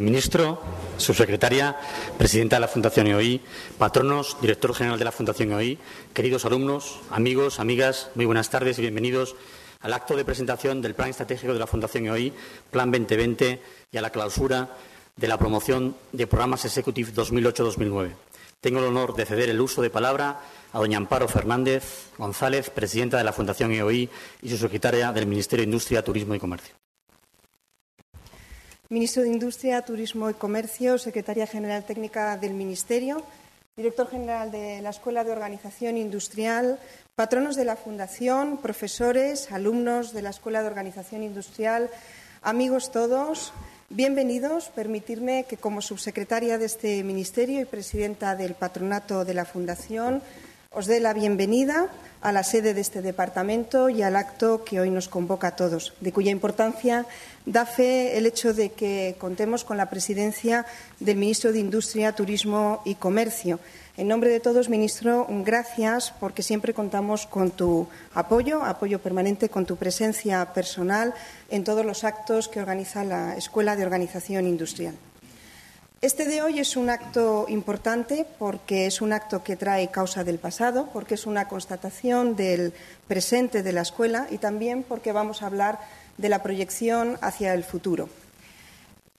ministro, subsecretaria, presidenta de la Fundación EOI, patronos, director general de la Fundación EOI, queridos alumnos, amigos, amigas, muy buenas tardes y bienvenidos al acto de presentación del Plan Estratégico de la Fundación EOI, Plan 2020, y a la clausura de la promoción de programas Executive 2008-2009. Tengo el honor de ceder el uso de palabra a doña Amparo Fernández González, presidenta de la Fundación EOI y subsecretaria del Ministerio de Industria, Turismo y Comercio. Ministro de Industria, Turismo y Comercio, Secretaria General Técnica del Ministerio, Director General de la Escuela de Organización Industrial, patronos de la Fundación, profesores, alumnos de la Escuela de Organización Industrial, amigos todos, bienvenidos. Permitirme que, como subsecretaria de este Ministerio y presidenta del Patronato de la Fundación, os dé la bienvenida a la sede de este departamento y al acto que hoy nos convoca a todos, de cuya importancia da fe el hecho de que contemos con la presidencia del ministro de Industria, Turismo y Comercio. En nombre de todos, ministro, gracias, porque siempre contamos con tu apoyo permanente, con tu presencia personal en todos los actos que organiza la Escuela de Organización Industrial. Este de hoy es un acto importante porque es un acto que trae causa del pasado, porque es una constatación del presente de la escuela y también porque vamos a hablar de la proyección hacia el futuro.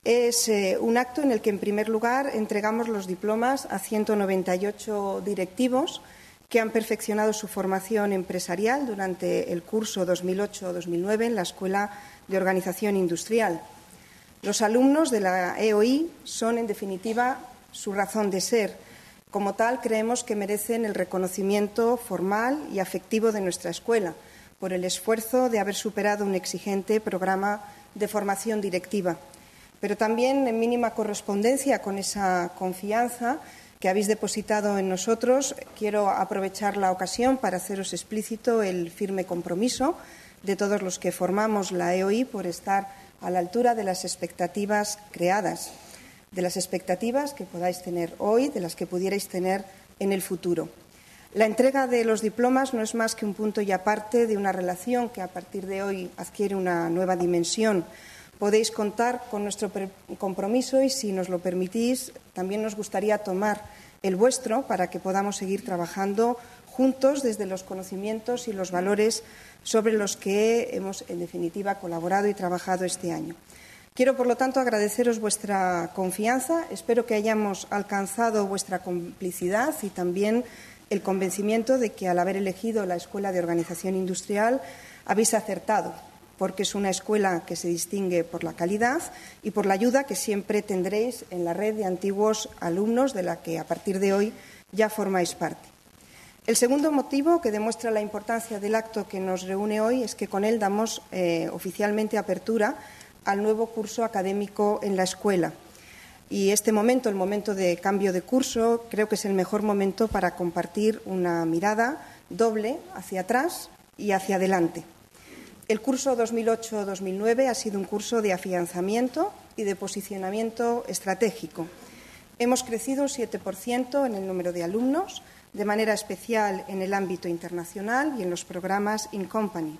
Es un acto en el que, en primer lugar, entregamos los diplomas a 198 directivos que han perfeccionado su formación empresarial durante el curso 2008-2009 en la Escuela de Organización Industrial. Los alumnos de la EOI son, en definitiva, su razón de ser. Como tal, creemos que merecen el reconocimiento formal y afectivo de nuestra escuela por el esfuerzo de haber superado un exigente programa de formación directiva. Pero también, en mínima correspondencia con esa confianza que habéis depositado en nosotros, quiero aprovechar la ocasión para haceros explícito el firme compromiso de todos los que formamos la EOI por estar a la altura de las expectativas creadas, de las expectativas que podáis tener hoy, de las que pudierais tener en el futuro. La entrega de los diplomas no es más que un punto y aparte de una relación que a partir de hoy adquiere una nueva dimensión. Podéis contar con nuestro compromiso y, si nos lo permitís, también nos gustaría tomar el vuestro para que podamos seguir trabajando juntos desde los conocimientos y los valores sobre los que hemos, en definitiva, colaborado y trabajado este año. Quiero, por lo tanto, agradeceros vuestra confianza. Espero que hayamos alcanzado vuestra complicidad y también el convencimiento de que, al haber elegido la Escuela de Organización Industrial, habéis acertado, porque es una escuela que se distingue por la calidad y por la ayuda que siempre tendréis en la red de antiguos alumnos de la que, a partir de hoy, ya formáis parte. El segundo motivo que demuestra la importancia del acto que nos reúne hoy es que con él damos oficialmente apertura al nuevo curso académico en la escuela. Y este momento, el momento de cambio de curso, creo que es el mejor momento para compartir una mirada doble hacia atrás y hacia adelante. El curso 2008-2009 ha sido un curso de afianzamiento y de posicionamiento estratégico. Hemos crecido un 7% en el número de alumnos, de manera especial en el ámbito internacional y en los programas In Company.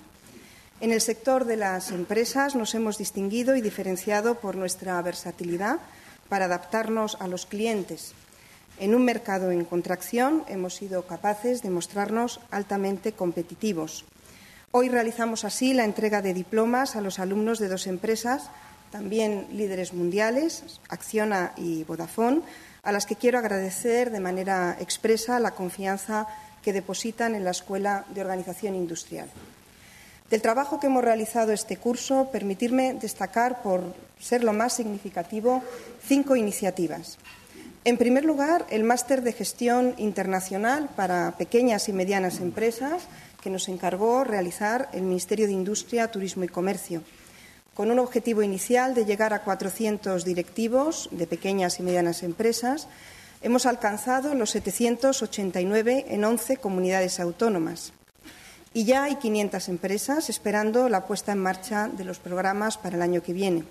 En el sector de las empresas nos hemos distinguido y diferenciado por nuestra versatilidad para adaptarnos a los clientes. En un mercado en contracción hemos sido capaces de mostrarnos altamente competitivos. Hoy realizamos así la entrega de diplomas a los alumnos de dos empresas, también líderes mundiales, Acciona y Vodafone, a las que quiero agradecer de manera expresa la confianza que depositan en la Escuela de Organización Industrial. Del trabajo que hemos realizado este curso, permitirme destacar, por ser lo más significativo, 5 iniciativas. En primer lugar, el Máster de Gestión Internacional para Pequeñas y Medianas Empresas, que nos encargó realizar el Ministerio de Industria, Turismo y Comercio, con un objetivo inicial de llegar a 400 directivos de pequeñas y medianas empresas. Hemos alcanzado los 789 en 11 comunidades autónomas. Y ya hay 500 empresas esperando la puesta en marcha de los programas para el año que viene.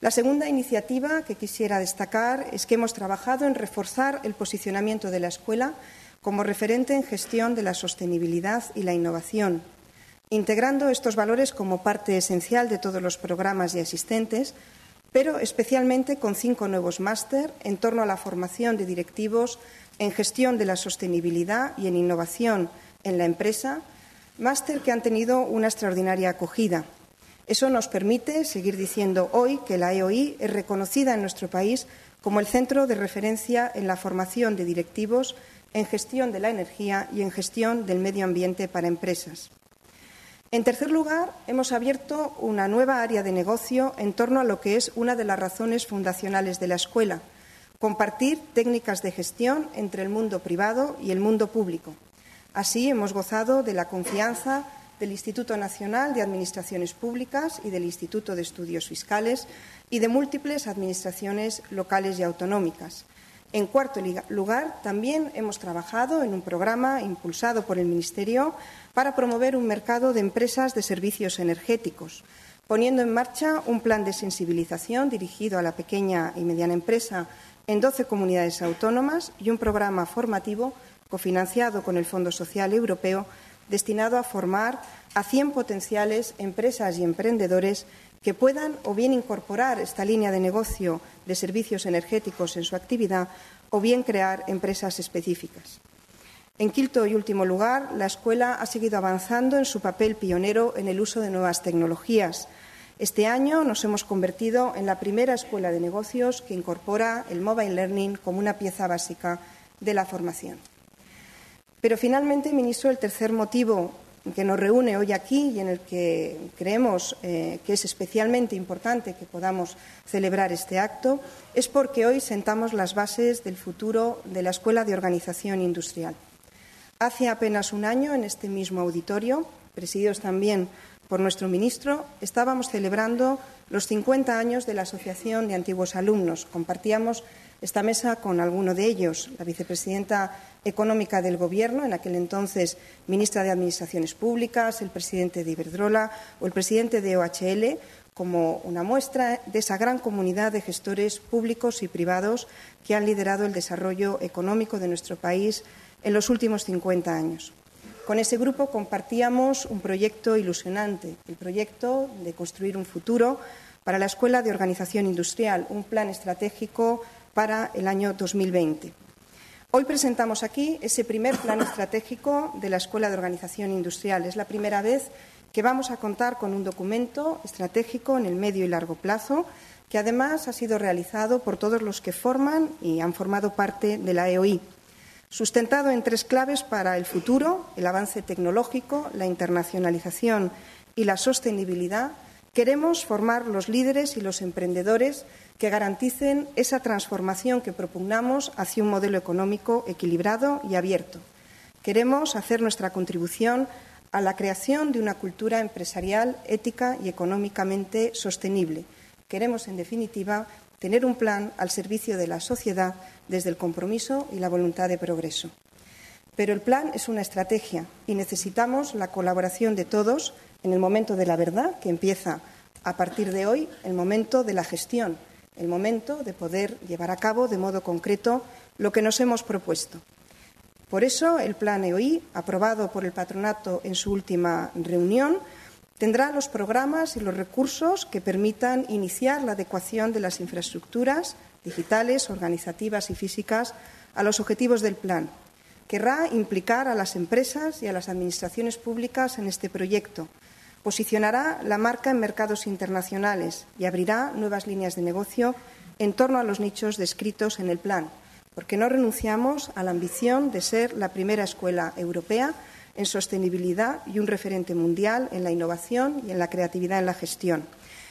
La segunda iniciativa que quisiera destacar es que hemos trabajado en reforzar el posicionamiento de la escuela como referente en gestión de la sostenibilidad y la innovación, integrando estos valores como parte esencial de todos los programas ya existentes, pero especialmente con 5 nuevos máster en torno a la formación de directivos en gestión de la sostenibilidad y en innovación en la empresa, máster que han tenido una extraordinaria acogida. Eso nos permite seguir diciendo hoy que la EOI es reconocida en nuestro país como el centro de referencia en la formación de directivos en gestión de la energía y en gestión del medio ambiente para empresas. En tercer lugar, hemos abierto una nueva área de negocio en torno a lo que es una de las razones fundacionales de la escuela, compartir técnicas de gestión entre el mundo privado y el mundo público. Así, hemos gozado de la confianza del Instituto Nacional de Administraciones Públicas y del Instituto de Estudios Fiscales y de múltiples administraciones locales y autonómicas. En cuarto lugar, también hemos trabajado en un programa impulsado por el Ministerio para promover un mercado de empresas de servicios energéticos, poniendo en marcha un plan de sensibilización dirigido a la pequeña y mediana empresa en 12 comunidades autónomas y un programa formativo cofinanciado con el Fondo Social Europeo destinado a formar a 100 potenciales empresas y emprendedores que puedan o bien incorporar esta línea de negocio de servicios energéticos en su actividad o bien crear empresas específicas. En quinto y último lugar, la escuela ha seguido avanzando en su papel pionero en el uso de nuevas tecnologías. Este año nos hemos convertido en la primera escuela de negocios que incorpora el mobile learning como una pieza básica de la formación. Pero finalmente, ministro, el tercer motivo que nos reúne hoy aquí y en el que creemos que es especialmente importante que podamos celebrar este acto, es porque hoy sentamos las bases del futuro de la Escuela de Organización Industrial. Hace apenas un año, en este mismo auditorio, presididos también por nuestro ministro, estábamos celebrando los 50 años de la Asociación de Antiguos Alumnos. Compartíamos esta mesa con alguno de ellos, la vicepresidenta económica del Gobierno, en aquel entonces ministra de Administraciones Públicas, el presidente de Iberdrola o el presidente de OHL, como una muestra de esa gran comunidad de gestores públicos y privados que han liderado el desarrollo económico de nuestro país en los últimos 50 años. Con ese grupo compartíamos un proyecto ilusionante, el proyecto de construir un futuro para la Escuela de Organización Industrial, un plan estratégico para el año 2020. Hoy presentamos aquí ese primer plan estratégico de la Escuela de Organización Industrial. Es la primera vez que vamos a contar con un documento estratégico en el medio y largo plazo, que además ha sido realizado por todos los que forman y han formado parte de la EOI, sustentado en 3 claves para el futuro: el avance tecnológico, la internacionalización y la sostenibilidad. Queremos formar los líderes y los emprendedores que garanticen esa transformación que propugnamos hacia un modelo económico equilibrado y abierto. Queremos hacer nuestra contribución a la creación de una cultura empresarial ética y económicamente sostenible. Queremos, en definitiva, tener un plan al servicio de la sociedad desde el compromiso y la voluntad de progreso. Pero el plan es una estrategia y necesitamos la colaboración de todos en el momento de la verdad, que empieza a partir de hoy, el momento de la gestión, el momento de poder llevar a cabo de modo concreto lo que nos hemos propuesto. Por eso, el Plan EOI, aprobado por el Patronato en su última reunión, tendrá los programas y los recursos que permitan iniciar la adecuación de las infraestructuras digitales, organizativas y físicas a los objetivos del plan. Querrá implicar a las empresas y a las administraciones públicas en este proyecto. Posicionará la marca en mercados internacionales y abrirá nuevas líneas de negocio en torno a los nichos descritos en el plan, porque no renunciamos a la ambición de ser la primera escuela europea en sostenibilidad y un referente mundial en la innovación y en la creatividad en la gestión.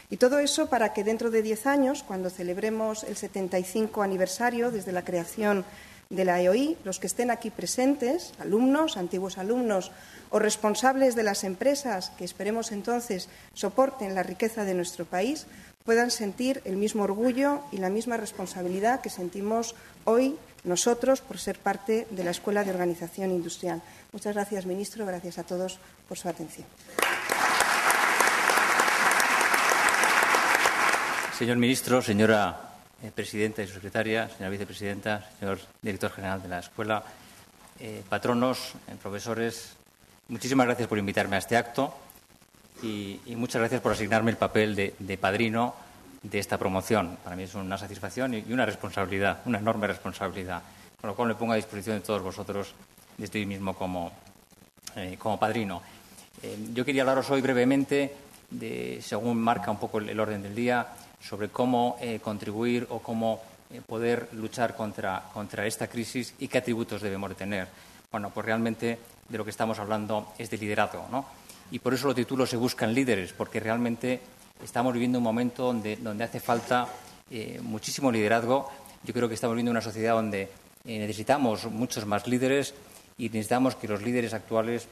Y todo eso para que dentro de 10 años, cuando celebremos el 75 aniversario desde la creación de la EOI, los que estén aquí presentes, alumnos, antiguos alumnos o responsables de las empresas que esperemos entonces soporten la riqueza de nuestro país, puedan sentir el mismo orgullo y la misma responsabilidad que sentimos hoy nosotros por ser parte de la Escuela de Organización Industrial. Muchas gracias, ministro. Gracias a todos por su atención. Señor ministro, señora presidenta y su secretaria, señora vicepresidenta, señor director general de la escuela, patronos, profesores, muchísimas gracias por invitarme a este acto y muchas gracias por asignarme el papel de padrino de esta promoción. Para mí es una satisfacción y una responsabilidad, una enorme responsabilidad, con lo cual me pongo a disposición de todos vosotros, de estoy mismo como padrino. Yo quería hablaros hoy brevemente, según marca un poco el orden del día, sobre cómo contribuir o cómo poder luchar contra esta crisis y qué atributos debemos de tener. Bueno, pues realmente de lo que estamos hablando es de liderazgo, ¿no? Y por eso los títulos se buscan líderes, porque realmente estamos viviendo un momento donde hace falta muchísimo liderazgo. Yo creo que estamos viviendo una sociedad donde necesitamos muchos más líderes y necesitamos que los líderes actuales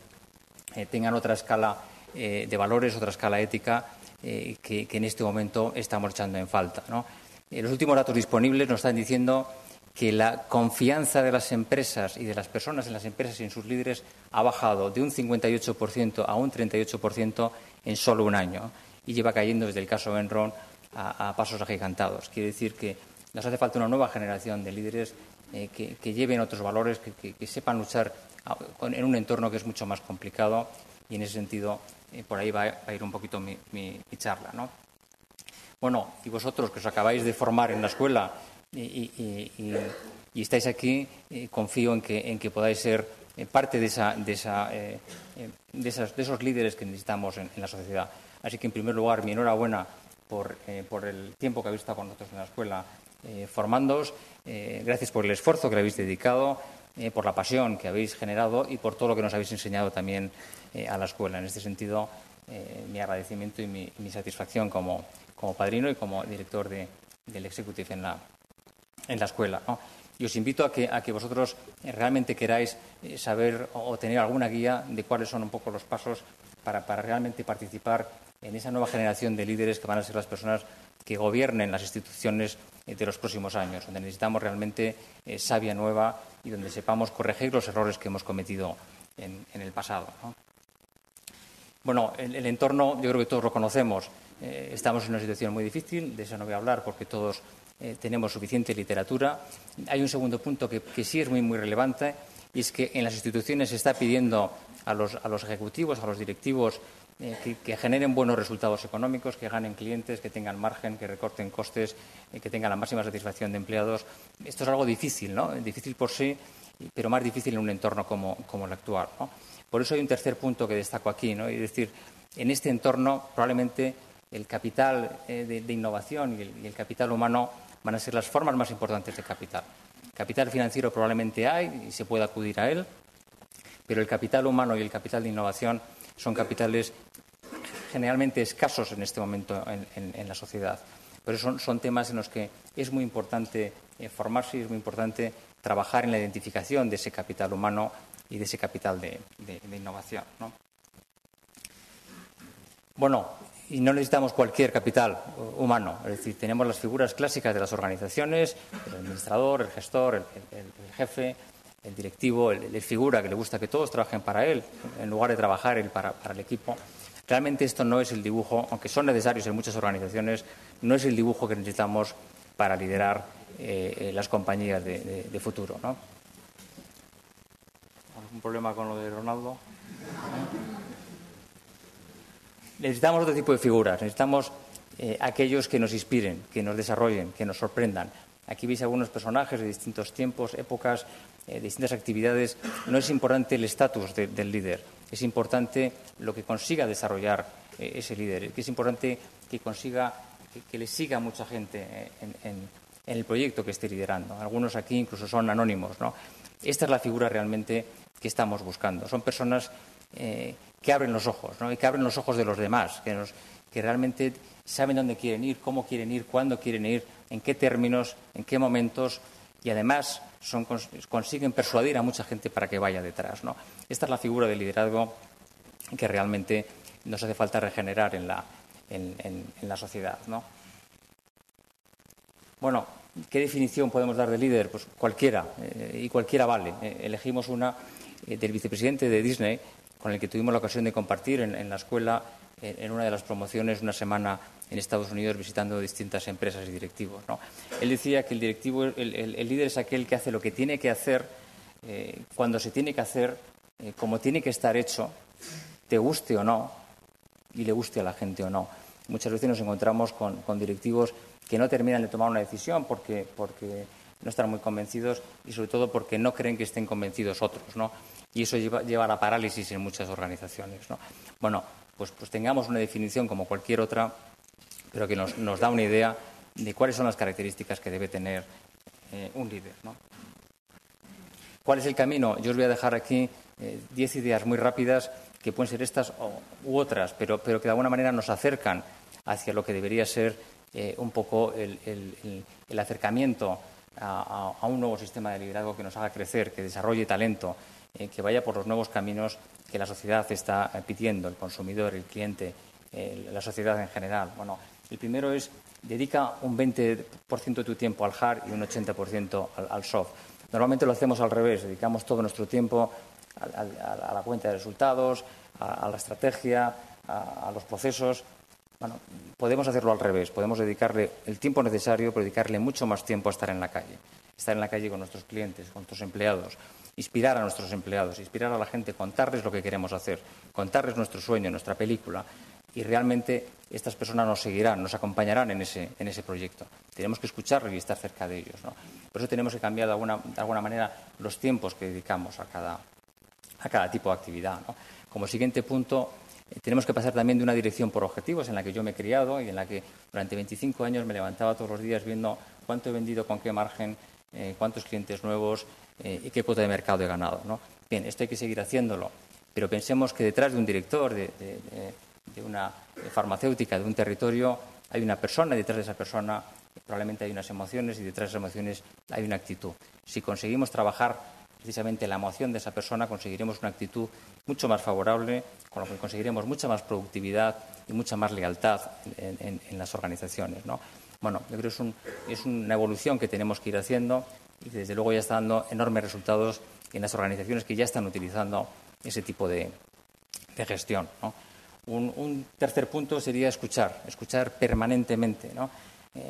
tengan otra escala de valores, otra escala ética que en este momento estamos echando en falta, ¿no? Los últimos datos disponibles nos están diciendo que la confianza de las empresas y de las personas en las empresas y en sus líderes ha bajado de un 58% a un 38% en solo un año y lleva cayendo desde el caso Enron a pasos agigantados. Quiere decir que nos hace falta una nueva generación de líderes que lleven otros valores, que sepan luchar en un entorno que es mucho más complicado y en ese sentido por ahí va a ir un poquito mi charla, ¿no? Bueno, y vosotros que os acabáis de formar en la escuela y estáis aquí, confío en que podáis ser parte de esos líderes que necesitamos en la sociedad. Así que, en primer lugar, mi enhorabuena por el tiempo que habéis estado con nosotros en la escuela formándoos. Gracias por el esfuerzo que le habéis dedicado, por la pasión que habéis generado y por todo lo que nos habéis enseñado también a la escuela. En este sentido, mi agradecimiento y mi satisfacción como padrino y como director del Executive en la escuela, ¿no? Y os invito a que vosotros realmente queráis saber o tener alguna guía de cuáles son un poco los pasos para realmente participar en esa nueva generación de líderes que van a ser las personas que gobiernen las instituciones de los próximos años, donde necesitamos realmente savia nueva y donde sepamos corregir los errores que hemos cometido en el pasado, ¿no? Bueno, el entorno yo creo que todos lo conocemos. Estamos en una situación muy difícil, de eso no voy a hablar porque todos tenemos suficiente literatura. Hay un segundo punto que sí es muy, muy relevante, y es que en las instituciones se está pidiendo a los ejecutivos, a los directivos, que generen buenos resultados económicos, que ganen clientes, que tengan margen, que recorten costes, que tengan la máxima satisfacción de empleados. Esto es algo difícil, ¿no? Difícil por sí, pero más difícil en un entorno como el actual, ¿no? Por eso hay un tercer punto que destaco aquí, ¿no? Es decir, en este entorno probablemente el capital de innovación y el capital humano van a ser las formas más importantes de capital. Capital financiero probablemente hay y se puede acudir a él, pero el capital humano y el capital de innovación son capitales generalmente escasos en este momento en la sociedad. Por eso son temas en los que es muy importante formarse y es muy importante trabajar en la identificación de ese capital humano y de ese capital de innovación, ¿no? Bueno, y no necesitamos cualquier capital humano. Es decir, tenemos las figuras clásicas de las organizaciones, el administrador, el gestor, el jefe, el directivo, el figura que le gusta que todos trabajen para él, en lugar de trabajar él para el equipo. Realmente esto no es el dibujo, aunque son necesarios en muchas organizaciones, no es el dibujo que necesitamos para liderar las compañías de futuro, ¿no? ¿Algún problema con lo de Ronaldo? Necesitamos otro tipo de figuras, necesitamos aquellos que nos inspiren, que nos desarrollen, que nos sorprendan. Aquí veis algunos personajes de distintos tiempos, épocas, distintas actividades. No es importante el estatus del líder, es importante lo que consiga desarrollar ese líder, que es importante que consiga, que le siga mucha gente en el proyecto que esté liderando. Algunos aquí incluso son anónimos, ¿no? Esta es la figura realmente que estamos buscando. Son personas que abren los ojos, ¿no? Y que abren los ojos de los demás, que realmente saben dónde quieren ir, cómo quieren ir, cuándo quieren ir, en qué términos, en qué momentos, y además consiguen persuadir a mucha gente para que vaya detrás, ¿no? Esta es la figura de liderazgo que realmente nos hace falta regenerar en la sociedad, ¿no? Bueno, ¿qué definición podemos dar de líder? Pues cualquiera, y cualquiera vale. Elegimos una del vicepresidente de Disney, con el que tuvimos la ocasión de compartir en la escuela, en una de las promociones, una semana en Estados Unidos visitando distintas empresas y directivos, ¿no? Él decía que el líder es aquel que hace lo que tiene que hacer, cuando se tiene que hacer, como tiene que estar hecho, te guste o no, y le guste a la gente o no. muchas veces nos encontramos con directivos que no terminan de tomar una decisión porque no están muy convencidos y, sobre todo, porque no creen que estén convencidos otros, ¿no? Y eso lleva a la parálisis en muchas organizaciones, ¿no? Bueno, pues tengamos una definición como cualquier otra, pero que nos da una idea de cuáles son las características que debe tener un líder, ¿no? ¿Cuál es el camino? Yo os voy a dejar aquí 10 ideas muy rápidas que pueden ser estas u otras, pero que de alguna manera nos acercan hacia lo que debería ser un poco el acercamiento a un nuevo sistema de liderazgo que nos haga crecer, que desarrolle talento, que vaya por los nuevos caminos que la sociedad está pidiendo, el consumidor, el cliente, la sociedad en general. Bueno, el primero es: dedica un 20% de tu tiempo al hard y un 80% al soft. Normalmente lo hacemos al revés, dedicamos todo nuestro tiempo a la cuenta de resultados, a la estrategia, a los procesos. Bueno, podemos hacerlo al revés, podemos dedicarle el tiempo necesario, pero dedicarle mucho más tiempo a estar en la calle. Estar en la calle con nuestros clientes, con nuestros empleados, inspirar a nuestros empleados, inspirar a la gente, contarles lo que queremos hacer, contarles nuestro sueño, nuestra película. Y realmente estas personas nos seguirán, nos acompañarán en ese proyecto. Tenemos que escucharlos y estar cerca de ellos, ¿no? Por eso tenemos que cambiar de alguna manera los tiempos que dedicamos a cada tipo de actividad, ¿no? Como siguiente punto, tenemos que pasar también de una dirección por objetivos, en la que yo me he criado y en la que durante 25 años me levantaba todos los días viendo cuánto he vendido, con qué margen, cuántos clientes nuevos y qué cuota de mercado he ganado, ¿no? Bien, esto hay que seguir haciéndolo, pero pensemos que detrás de un director de una farmacéutica, de un territorio, hay una persona, y detrás de esa persona probablemente hay unas emociones, y detrás de esas emociones hay una actitud. Si conseguimos trabajar precisamente la emoción de esa persona, conseguiremos una actitud mucho más favorable, con lo que conseguiremos mucha más productividad y mucha más lealtad en las organizaciones, ¿no? Bueno, yo creo que es una evolución que tenemos que ir haciendo y que desde luego ya está dando enormes resultados en las organizaciones que ya están utilizando ese tipo de gestión, ¿no? Un tercer punto sería escuchar permanentemente, ¿no?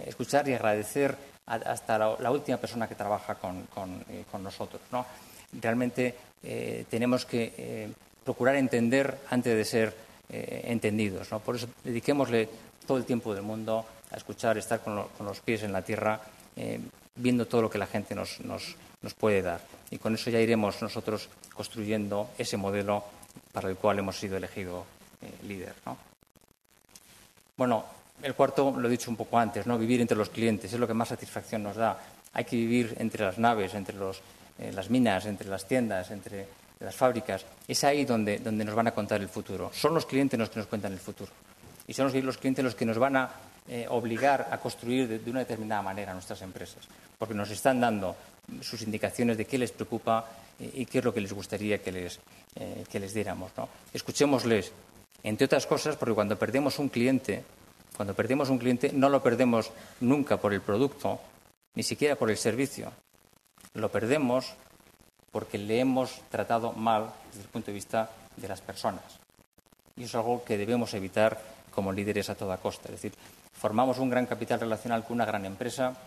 Escuchar y agradecer hasta la última persona que trabaja con nosotros, ¿no? Realmente tenemos que procurar entender antes de ser entendidos, ¿no? Por eso dediquémosle todo el tiempo del mundo a escuchar, estar con los pies en la tierra, viendo todo lo que la gente nos puede dar. Y con eso ya iremos nosotros construyendo ese modelo para el cual hemos sido elegidos líder, ¿no? Bueno, el cuarto lo he dicho un poco antes, ¿no? Vivir entre los clientes es lo que más satisfacción nos da. Hay que vivir entre las naves, entre las minas, entre las tiendas, entre las fábricas. Es ahí donde nos van a contar el futuro. Son los clientes los que nos cuentan el futuro. Y son los clientes los que nos van a obligar a construir de una determinada manera nuestras empresas. Porque nos están dando sus indicaciones de qué les preocupa y qué es lo que les gustaría que les diéramos, ¿no? Escuchémosles. Entre otras cosas, porque cuando perdemos un cliente no lo perdemos nunca por el producto, ni siquiera por el servicio. Lo perdemos porque le hemos tratado mal desde el punto de vista de las personas. Y eso es algo que debemos evitar como líderes a toda costa. Es decir, formamos un gran capital relacional con una gran empresa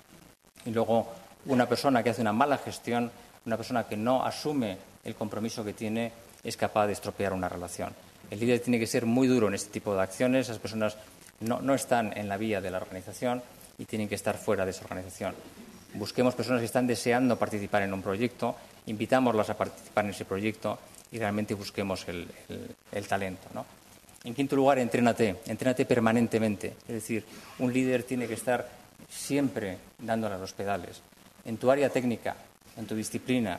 y luego una persona que hace una mala gestión, una persona que no asume el compromiso que tiene, es capaz de estropear una relación. El líder tiene que ser muy duro en este tipo de acciones. Esas personas no están en la vía de la organización y tienen que estar fuera de esa organización. Busquemos personas que están deseando participar en un proyecto, invitámoslas a participar en ese proyecto y realmente busquemos el talento, ¿no? En quinto lugar, entrénate permanentemente. Es decir, un líder tiene que estar siempre dándole a los pedales. En tu área técnica, en tu disciplina,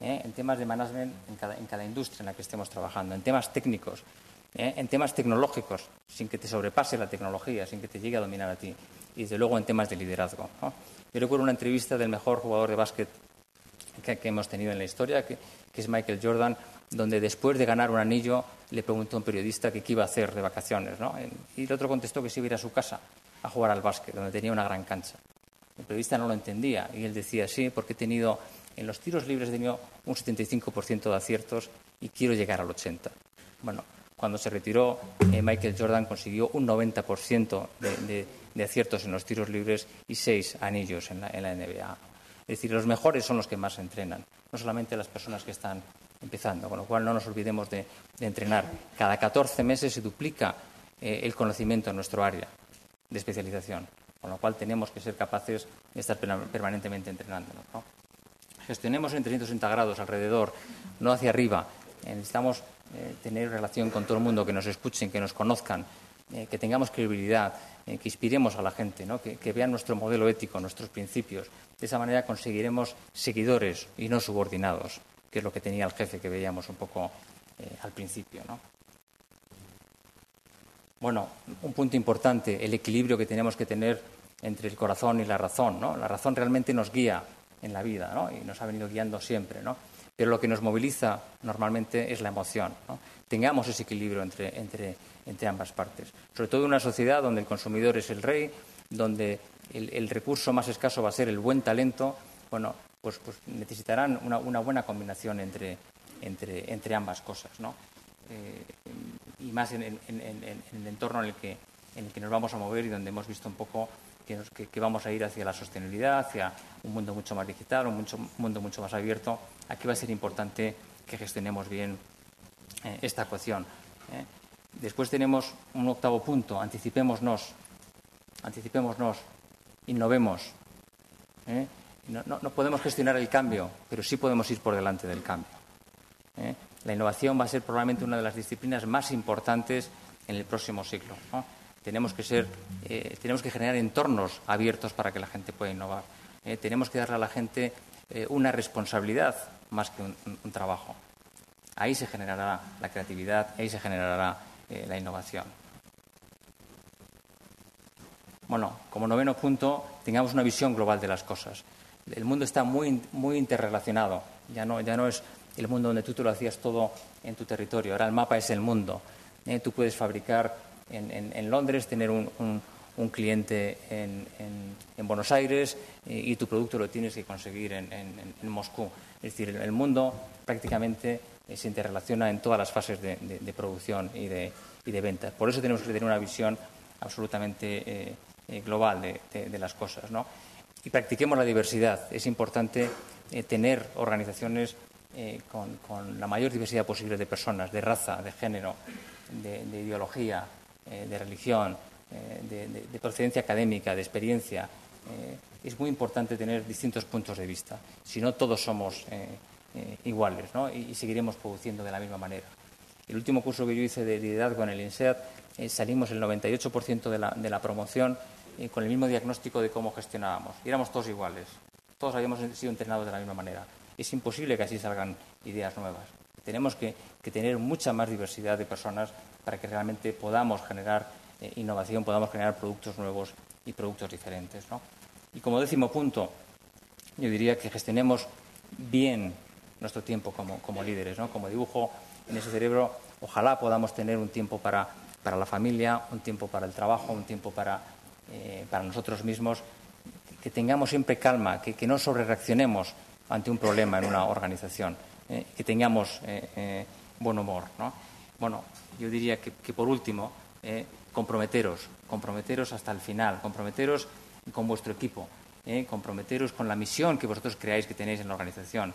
en temas de management en cada industria en la que estemos trabajando, en temas técnicos, en temas tecnológicos, sin que te sobrepase la tecnología, sin que te llegue a dominar a ti, y desde luego en temas de liderazgo, ¿no? Yo recuerdo una entrevista del mejor jugador de básquet que hemos tenido en la historia, que es Michael Jordan, donde después de ganar un anillo le preguntó a un periodista que qué iba a hacer de vacaciones, ¿no? Y el otro contestó que se iba a ir a su casa a jugar al básquet, donde tenía una gran cancha. El periodista no lo entendía y él decía: sí, porque he tenido... en los tiros libres he tenido un 75% de aciertos y quiero llegar al 80%. Bueno, cuando se retiró, Michael Jordan consiguió un 90% de aciertos en los tiros libres y 6 anillos en la NBA. Es decir, los mejores son los que más entrenan, no solamente las personas que están empezando, con lo cual no nos olvidemos de entrenar. Cada 14 meses se duplica el conocimiento en nuestro área de especialización, con lo cual tenemos que ser capaces de estar permanentemente entrenándonos, ¿no? Gestionemos en 360 grados alrededor, no hacia arriba. Necesitamos tener relación con todo el mundo, que nos escuchen, que nos conozcan, que tengamos credibilidad, que inspiremos a la gente, ¿no? Que vean nuestro modelo ético, nuestros principios. De esa manera conseguiremos seguidores y no subordinados, que es lo que tenía el jefe que veíamos un poco al principio, ¿no? Bueno, un punto importante, el equilibrio que tenemos que tener entre el corazón y la razón, ¿no? La razón realmente nos guía en la vida, ¿no? Y nos ha venido guiando siempre, ¿no? Pero lo que nos moviliza normalmente es la emoción, ¿no? Tengamos ese equilibrio entre ambas partes. Sobre todo en una sociedad donde el consumidor es el rey, donde el recurso más escaso va a ser el buen talento, bueno, pues necesitarán una buena combinación entre ambas cosas, ¿no? Y más en el entorno en el que nos vamos a mover y donde hemos visto un poco que vamos a ir hacia la sostenibilidad, hacia un mundo mucho más digital, mundo mucho más abierto. Aquí va a ser importante que gestionemos bien esta ecuación, ¿eh? Después tenemos un octavo punto, anticipémonos, innovemos, ¿eh? No podemos gestionar el cambio, pero sí podemos ir por delante del cambio, ¿eh? La innovación va a ser probablemente una de las disciplinas más importantes en el próximo siglo, ¿no? Tenemos que generar entornos abiertos para que la gente pueda innovar. Tenemos que darle a la gente una responsabilidad más que un trabajo. Ahí se generará la creatividad, ahí se generará la innovación. Bueno, como noveno punto, tengamos una visión global de las cosas. El mundo está muy, muy interrelacionado. Ya no es el mundo donde tú te lo hacías todo en tu territorio. Ahora el mapa es el mundo. Tú puedes fabricar en Londres, tener un cliente en Buenos Aires y tu producto lo tienes que conseguir en Moscú. Es decir, el mundo prácticamente se interrelaciona en todas las fases de producción y de ventas. Por eso tenemos que tener una visión absolutamente global de las cosas, ¿no? Y practiquemos la diversidad. Es importante tener organizaciones con la mayor diversidad posible de personas, de raza, de género, de ideología, de religión, de procedencia académica, de experiencia. Es muy importante tener distintos puntos de vista. Si no, todos somos iguales, ¿no? Y seguiremos produciendo de la misma manera. El último curso que yo hice de liderazgo en el INSEAD, salimos el 98% de la promoción con el mismo diagnóstico de cómo gestionábamos. Y éramos todos iguales. Todos habíamos sido entrenados de la misma manera. Es imposible que así salgan ideas nuevas. Tenemos que tener mucha más diversidad de personas para que realmente podamos generar innovación, podamos generar productos nuevos y productos diferentes, ¿no? Y como décimo punto, yo diría que gestionemos bien nuestro tiempo como líderes, ¿no? Como dibujo en ese cerebro, ojalá podamos tener un tiempo para la familia, un tiempo para el trabajo, un tiempo para nosotros mismos, que tengamos siempre calma, que no sobrereaccionemos ante un problema en una organización, que tengamos buen humor, ¿no? Bueno, yo diría que por último, comprometeros hasta el final, comprometeros con vuestro equipo, comprometeros con la misión que vosotros creáis que tenéis en la organización,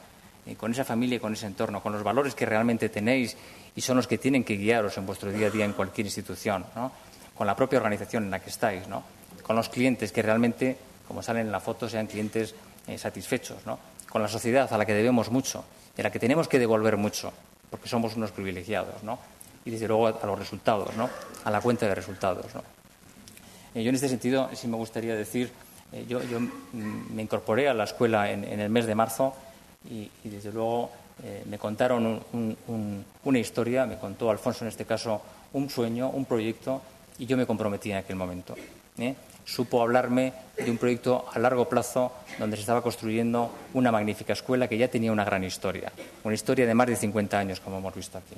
con esa familia y con ese entorno, con los valores que realmente tenéis y son los que tienen que guiaros en vuestro día a día en cualquier institución, ¿no? Con la propia organización en la que estáis, ¿no? Con los clientes que realmente, como salen en la foto, sean clientes satisfechos, ¿no? Con la sociedad a la que debemos mucho, de la que tenemos que devolver mucho, porque somos unos privilegiados, ¿no? Y desde luego a los resultados, ¿no? A la cuenta de resultados, ¿no? Yo en este sentido sí me gustaría decir, yo me incorporé a la escuela en el mes de marzo y desde luego me contaron una historia, me contó Alfonso en este caso un sueño, un proyecto, y yo me comprometí en aquel momento, ¿eh? Supo hablarme de un proyecto a largo plazo donde se estaba construyendo una magnífica escuela que ya tenía una gran historia, una historia de más de 50 años como hemos visto aquí.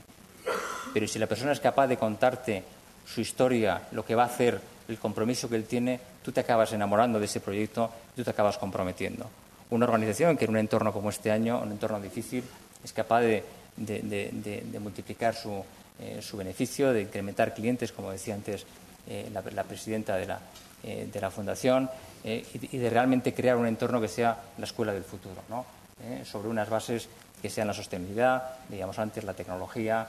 Pero si la persona es capaz de contarte su historia, lo que va a hacer, el compromiso que él tiene, tú te acabas enamorando de ese proyecto, tú te acabas comprometiendo. Una organización que en un entorno como este año, un entorno difícil, es capaz de multiplicar su beneficio, de incrementar clientes, como decía antes la presidenta de la Fundación, y de realmente crear un entorno que sea la escuela del futuro, ¿no? Sobre unas bases que sean la sostenibilidad, digamos antes, la tecnología,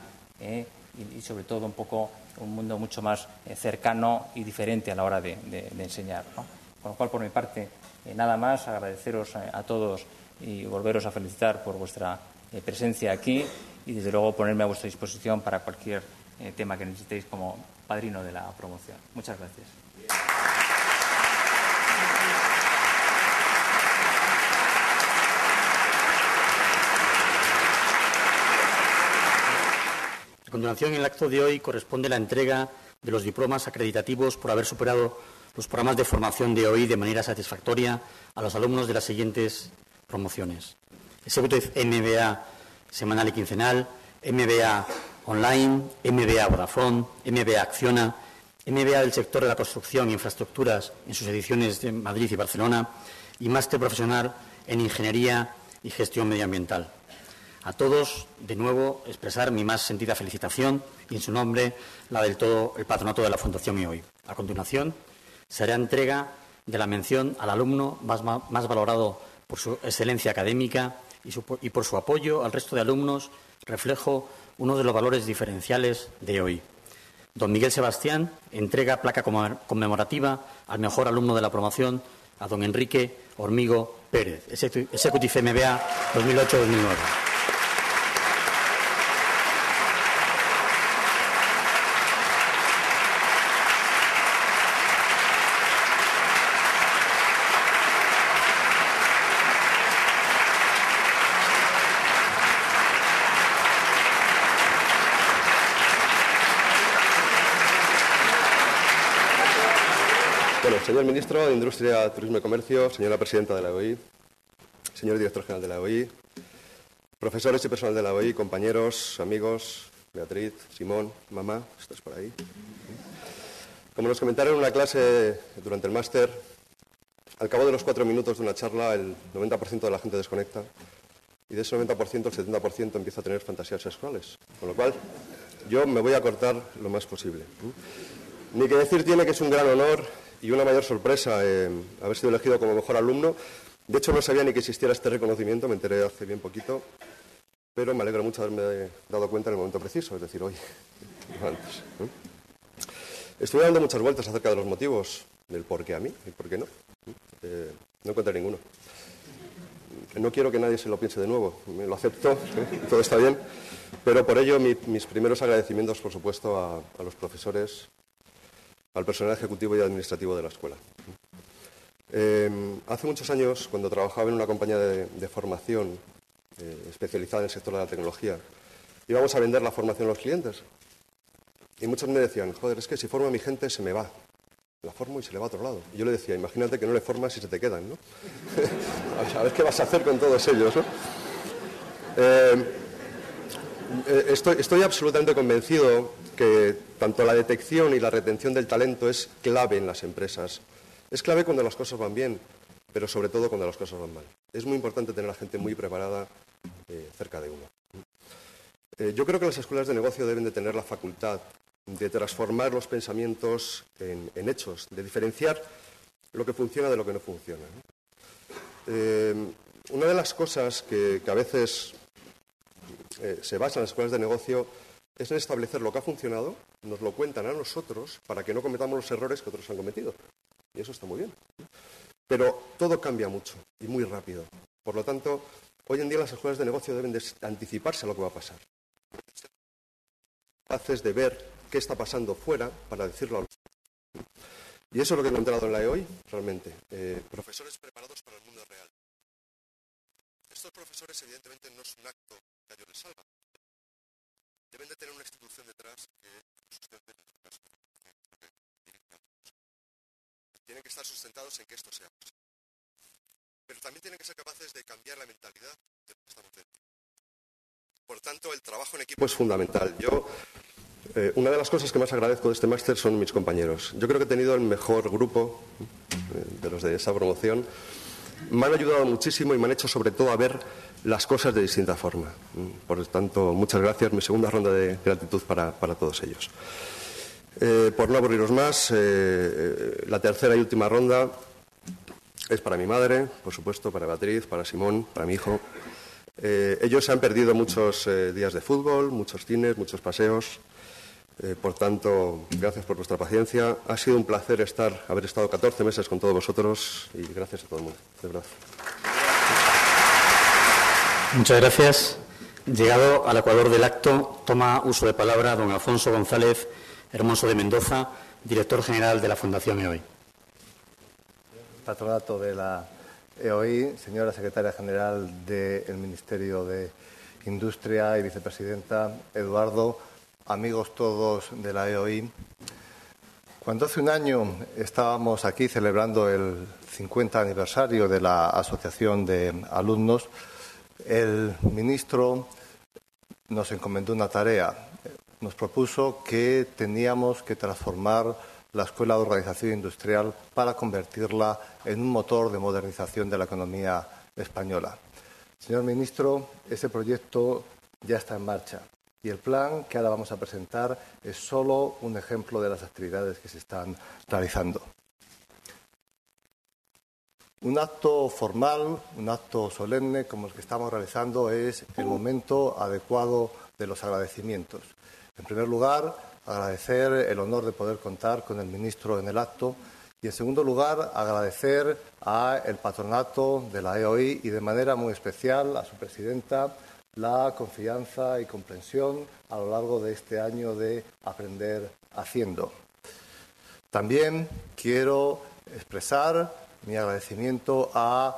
y sobre todo un poco un mundo mucho más cercano y diferente a la hora de enseñar, ¿no? Con lo cual, por mi parte, nada más, agradeceros a todos y volveros a felicitar por vuestra presencia aquí y, desde luego, ponerme a vuestra disposición para cualquier tema que necesitéis como padrino de la promoción. Muchas gracias. A continuación, en el acto de hoy corresponde la entrega de los diplomas acreditativos por haber superado los programas de formación de EOI de manera satisfactoria a los alumnos de las siguientes promociones: excepto MBA semanal y quincenal, MBA online, MBA Vodafone, MBA Acciona, MBA del sector de la construcción e infraestructuras en sus ediciones de Madrid y Barcelona y máster profesional en ingeniería y gestión medioambiental. A todos, de nuevo, expresar mi más sentida felicitación y, en su nombre, la del todo el patronato de la Fundación EOI. A continuación, se hará entrega de la mención al alumno más valorado por su excelencia académica y por su apoyo al resto de alumnos, reflejo uno de los valores diferenciales de EOI. Don Miguel Sebastián entrega placa conmemorativa al mejor alumno de la promoción, a don Enrique Hormigo Pérez, Executive MBA 2008-2009. Señor Ministro de Industria, Turismo y Comercio, señora Presidenta de la EOI, señor Director General de la EOI, profesores y personal de la EOI, compañeros, amigos, Beatriz, Simón, mamá, estás por ahí. Como nos comentaron en una clase durante el máster, al cabo de los 4 minutos de una charla, el 90% de la gente desconecta y de ese 90%, el 70% empieza a tener fantasías sexuales, con lo cual yo me voy a cortar lo más posible. Ni que decir tiene que es un gran honor y una mayor sorpresa haber sido elegido como mejor alumno. De hecho, no sabía ni que existiera este reconocimiento, me enteré hace bien poquito, pero me alegro mucho haberme dado cuenta en el momento preciso, es decir, hoy, no antes, ¿eh? Estuve dando muchas vueltas acerca de los motivos, del por qué a mí y por qué no. No encontré ninguno. No quiero que nadie se lo piense de nuevo, me lo acepto, todo está bien, pero por ello mis primeros agradecimientos, por supuesto, a los profesores, al personal ejecutivo y administrativo de la escuela. Hace muchos años, cuando trabajaba en una compañía de formación especializada en el sector de la tecnología, íbamos a vender la formación a los clientes. Y muchos me decían, joder, es que si formo a mi gente se me va. La formo y se le va a otro lado. Y yo le decía, imagínate que no le formas y se te quedan, ¿no? A ver qué vas a hacer con todos ellos, ¿no? Estoy absolutamente convencido que tanto la detección y la retención del talento es clave en las empresas. Es clave cuando las cosas van bien, pero sobre todo cuando las cosas van mal. Es muy importante tener a gente muy preparada cerca de uno. Yo creo que las escuelas de negocio deben de tener la facultad de transformar los pensamientos en hechos, de diferenciar lo que funciona de lo que no funciona, ¿no? Una de las cosas que a veces se basa en las escuelas de negocio es en establecer lo que ha funcionado, nos lo cuentan a nosotros para que no cometamos los errores que otros han cometido. Y eso está muy bien. Pero todo cambia mucho y muy rápido. Por lo tanto, hoy en día las escuelas de negocio deben de anticiparse a lo que va a pasar. Capaces de ver qué está pasando fuera para decirlo a los demás. Y eso es lo que he encontrado en la EOI, realmente. Profesores preparados para el mundo real. Estos profesores, evidentemente, no es un acto que a ellos les salva. Deben de tener una institución detrás que sustente las tienen que estar sustentados en que esto sea posible. Pero también tienen que ser capaces de cambiar la mentalidad de lo que estamos dentro. Por tanto, el trabajo en equipo es fundamental. Yo, una de las cosas que más agradezco de este máster son mis compañeros. Yo creo que he tenido el mejor grupo de los de esa promoción. Me han ayudado muchísimo y me han hecho sobre todo a ver las cosas de distinta forma. Por lo tanto, muchas gracias. Mi segunda ronda de gratitud para todos ellos. Por no aburriros más, la tercera y última ronda es para mi madre, por supuesto, para Beatriz, para Simón, para mi hijo. Ellos se han perdido muchos días de fútbol, muchos cines, muchos paseos. Por tanto, gracias por vuestra paciencia. Ha sido un placer haber estado 14 meses con todos vosotros y gracias a todo el mundo. De verdad. Muchas gracias. Llegado al ecuador del acto, toma uso de palabra don Alfonso González Hermoso de Mendoza, director general de la Fundación EOI. Patronato de la EOI, señora secretaria general del Ministerio de Industria y vicepresidenta, Eduardo, amigos todos de la EOI. Cuando hace un año estábamos aquí celebrando el 50 aniversario de la Asociación de Alumnos, el ministro nos encomendó una tarea. Nos propuso que teníamos que transformar la Escuela de Organización Industrial para convertirla en un motor de modernización de la economía española. Señor ministro, ese proyecto ya está en marcha y el plan que ahora vamos a presentar es solo un ejemplo de las actividades que se están realizando. Un acto formal, un acto solemne como el que estamos realizando es el momento adecuado de los agradecimientos. En primer lugar, agradecer el honor de poder contar con el ministro en el acto y, en segundo lugar, agradecer al patronato de la EOI y, de manera muy especial, a su presidenta, la confianza y comprensión a lo largo de este año de aprender haciendo. También quiero expresar mi agradecimiento a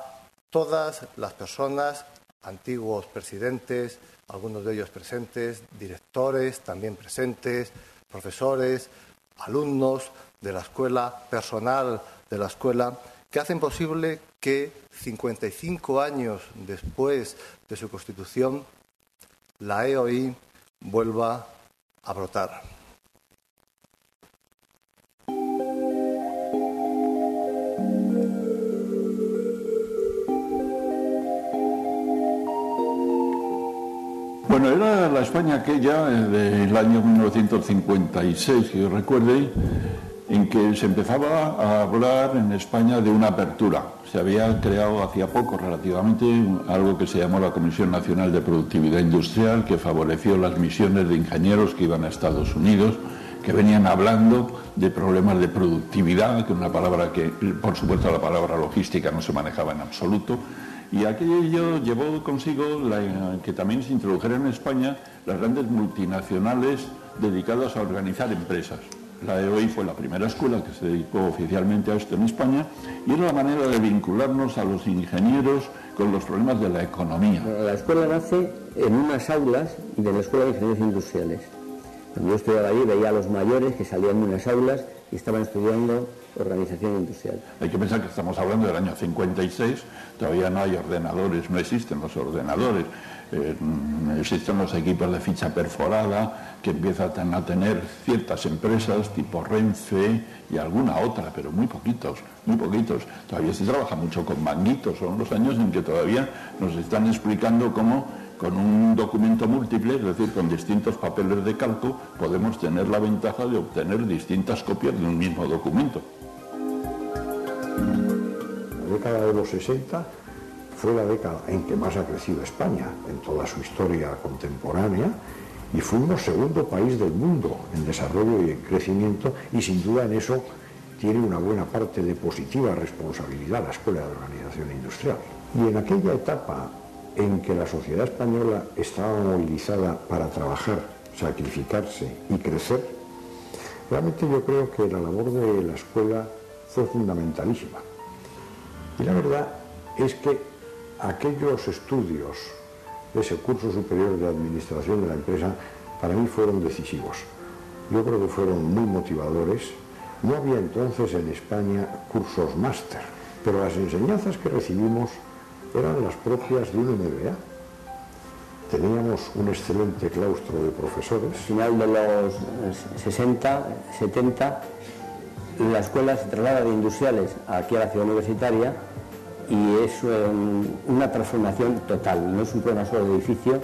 todas las personas, antiguos presidentes, algunos de ellos presentes, directores también presentes, profesores, alumnos de la escuela, personal de la escuela, que hacen posible que 55 años después de su constitución, la EOI vuelva a brotar. Bueno, era la España aquella del año 1956, que yo recuerde, en que se empezaba a hablar en España de una apertura. Se había creado hacía poco relativamente algo que se llamó la Comisión Nacional de Productividad Industrial, que favoreció las misiones de ingenieros que iban a Estados Unidos, que venían hablando de problemas de productividad, que es una palabra que, por supuesto, la palabra logística no se manejaba en absoluto. Y aquello llevó consigo que también se introdujeron en España las grandes multinacionales dedicadas a organizar empresas. La EOI fue la primera escuela que se dedicó oficialmente a esto en España y era la manera de vincularnos a los ingenieros con los problemas de la economía. Bueno, la escuela nace en unas aulas de la Escuela de Ingenieros Industriales. Cuando yo estudiaba allí veía a los mayores que salían de unas aulas y estaban estudiando organización industrial. Hay que pensar que estamos hablando del año 56, todavía no hay ordenadores, no existen los ordenadores, existen los equipos de ficha perforada que empiezan a tener ciertas empresas tipo Renfe y alguna otra, pero muy poquitos, muy poquitos. Todavía se trabaja mucho con manguitos, son los años en que todavía nos están explicando cómo con un documento múltiple, es decir, con distintos papeles de calco, podemos tener la ventaja de obtener distintas copias de un mismo documento. La década de los 60 fue la década en que más ha crecido España en toda su historia contemporánea y fuimos segundo país del mundo en desarrollo y en crecimiento y sin duda en eso tiene una buena parte de positiva responsabilidad la Escuela de Organización Industrial. Y en aquella etapa en que la sociedad española estaba movilizada para trabajar, sacrificarse y crecer, realmente yo creo que la labor de la escuela fue fundamentalísima. Y la verdad es que aquellos estudios de ese curso superior de administración de la empresa para mí fueron decisivos. Yo creo que fueron muy motivadores. No había entonces en España cursos máster, pero las enseñanzas que recibimos eran las propias de un MBA. Teníamos un excelente claustro de profesores. Al final de los 60, 70, la escuela se traslada de industriales aquí a la ciudad universitaria y es una transformación total. No es un problema solo de edificio,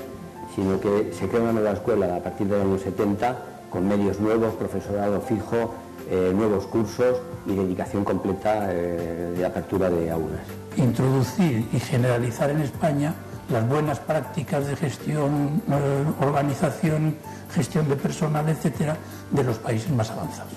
sino que se crea una nueva escuela a partir de los años 70 con medios nuevos, profesorado fijo, nuevos cursos y dedicación completa de apertura de aulas. Introducir y generalizar en España las buenas prácticas de gestión, organización, gestión de personal, etcétera, de los países más avanzados.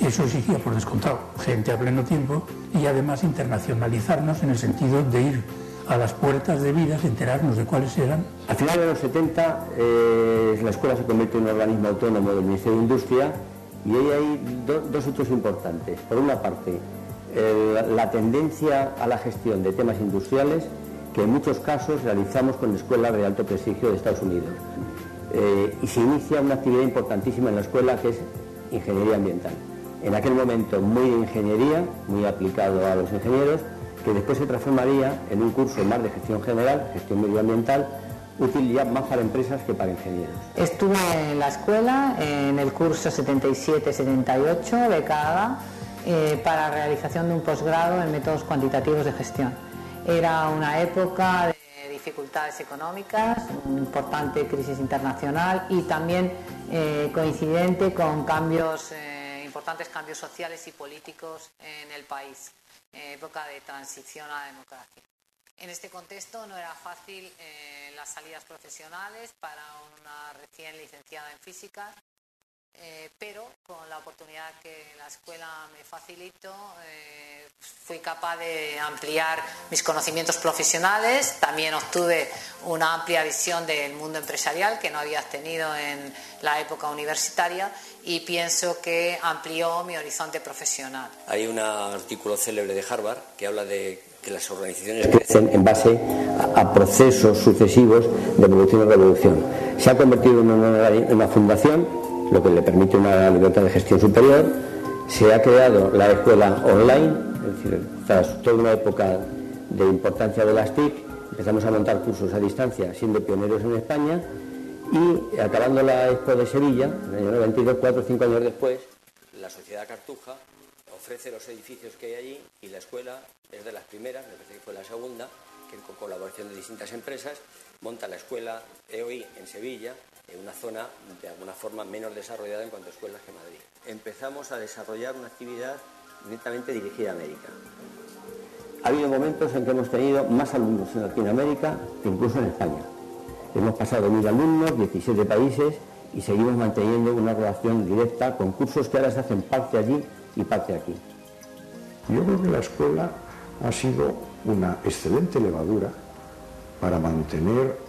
Eso exigía, por descontado, gente a pleno tiempo y además internacionalizarnos en el sentido de ir a las puertas de vidas, enterarnos de cuáles eran. A finales de los 70 la escuela se convierte en un organismo autónomo del Ministerio de Industria y ahí hay dos hechos importantes. Por una parte, la tendencia a la gestión de temas industriales que en muchos casos realizamos con escuelas de alto prestigio de Estados Unidos. Y se inicia una actividad importantísima en la escuela que es ingeniería ambiental. En aquel momento muy de ingeniería, muy aplicado a los ingenieros, que después se transformaría en un curso más de gestión general, gestión medioambiental, útil ya más para empresas que para ingenieros. Estuve en la escuela en el curso 77-78, becada, para realización de un posgrado en métodos cuantitativos de gestión. Era una época de dificultades económicas, una importante crisis internacional y también coincidente con cambios, importantes cambios sociales y políticos en el país, época de transición a la democracia. En este contexto no era fácil las salidas profesionales para una recién licenciada en física, pero con la oportunidad que la escuela me facilitó, fui capaz de ampliar mis conocimientos profesionales. También obtuve una amplia visión del mundo empresarial que no había tenido en la época universitaria y pienso que amplió mi horizonte profesional. Hay un artículo célebre de Harvard que habla de que las organizaciones crecen en base a procesos sucesivos de evolución y revolución. Se ha convertido en una fundación, lo que le permite una libertad de gestión superior. Se ha creado la escuela online, es decir, tras toda una época de importancia de las TIC, empezamos a montar cursos a distancia, siendo pioneros en España, y acabando la Expo de Sevilla, en el año 92, 4 o 5 años después, la Sociedad Cartuja ofrece los edificios que hay allí y la escuela es de las primeras, me parece que fue la segunda, que con colaboración de distintas empresas monta la escuela EOI en Sevilla, en una zona de alguna forma menos desarrollada en cuanto a escuelas que Madrid. Empezamos a desarrollar una actividad directamente dirigida a América. Ha habido momentos en que hemos tenido más alumnos en Latinoamérica que incluso en España. Hemos pasado de 1000 alumnos, 17 países y seguimos manteniendo una relación directa con cursos que ahora se hacen parte allí y parte aquí. Yo creo que la escuela ha sido una excelente levadura para mantener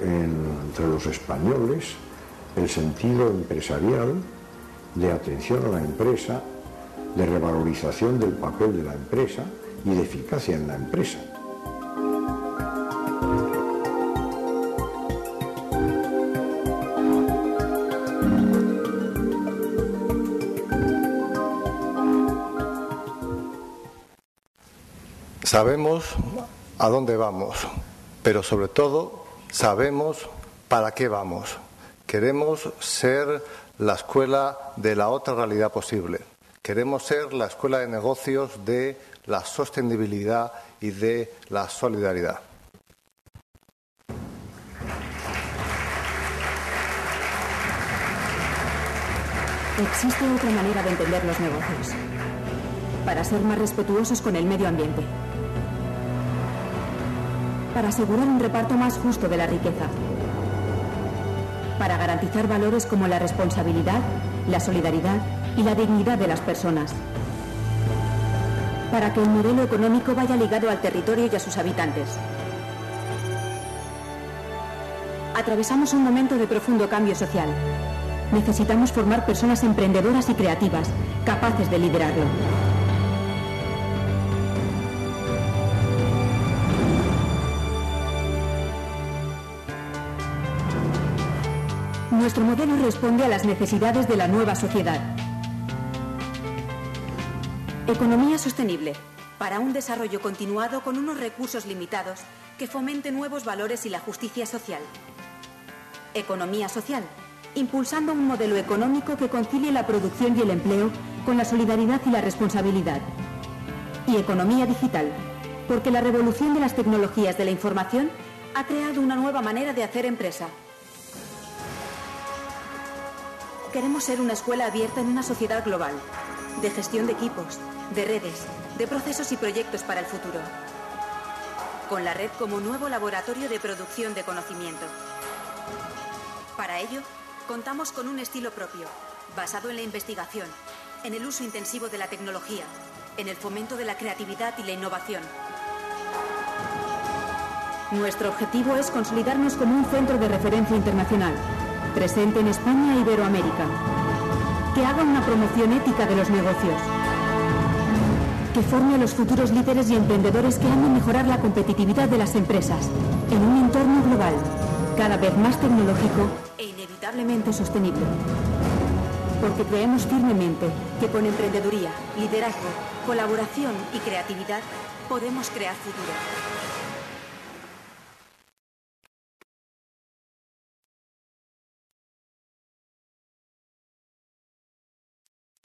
entre los españoles el sentido empresarial de atención a la empresa, de revalorización del papel de la empresa y de eficacia en la empresa. Sabemos a dónde vamos, pero sobre todo sabemos para qué vamos. Queremos ser la escuela de la otra realidad posible. Queremos ser la escuela de negocios de la sostenibilidad y de la solidaridad. Existe otra manera de entender los negocios, para ser más respetuosos con el medio ambiente, para asegurar un reparto más justo de la riqueza, para garantizar valores como la responsabilidad, la solidaridad y la dignidad de las personas, para que el modelo económico vaya ligado al territorio y a sus habitantes. Atravesamos un momento de profundo cambio social. Necesitamos formar personas emprendedoras y creativas, capaces de liderarlo. Nuestro modelo responde a las necesidades de la nueva sociedad. Economía sostenible, para un desarrollo continuado con unos recursos limitados que fomente nuevos valores y la justicia social. Economía social, impulsando un modelo económico que concilie la producción y el empleo con la solidaridad y la responsabilidad. Y economía digital, porque la revolución de las tecnologías de la información ha creado una nueva manera de hacer empresa. Queremos ser una escuela abierta en una sociedad global, de gestión de equipos, de redes, de procesos y proyectos para el futuro. con la red como nuevo laboratorio de producción de conocimiento. Para ello, contamos con un estilo propio, basado en la investigación, en el uso intensivo de la tecnología, en el fomento de la creatividad y la innovación. Nuestro objetivo es consolidarnos como un centro de referencia internacional, presente en España e Iberoamérica, que haga una promoción ética de los negocios, que forme a los futuros líderes y emprendedores que han de mejorar la competitividad de las empresas en un entorno global, cada vez más tecnológico e inevitablemente sostenible. Porque creemos firmemente que con emprendeduría, liderazgo, colaboración y creatividad podemos crear futuro.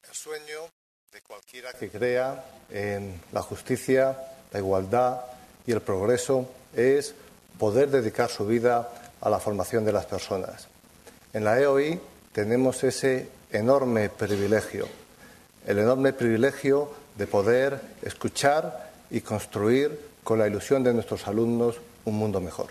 El sueño de cualquiera que crea en la justicia, la igualdad y el progreso es poder dedicar su vida a la formación de las personas. En la EOI tenemos ese enorme privilegio de poder escuchar y construir con la ilusión de nuestros alumnos un mundo mejor.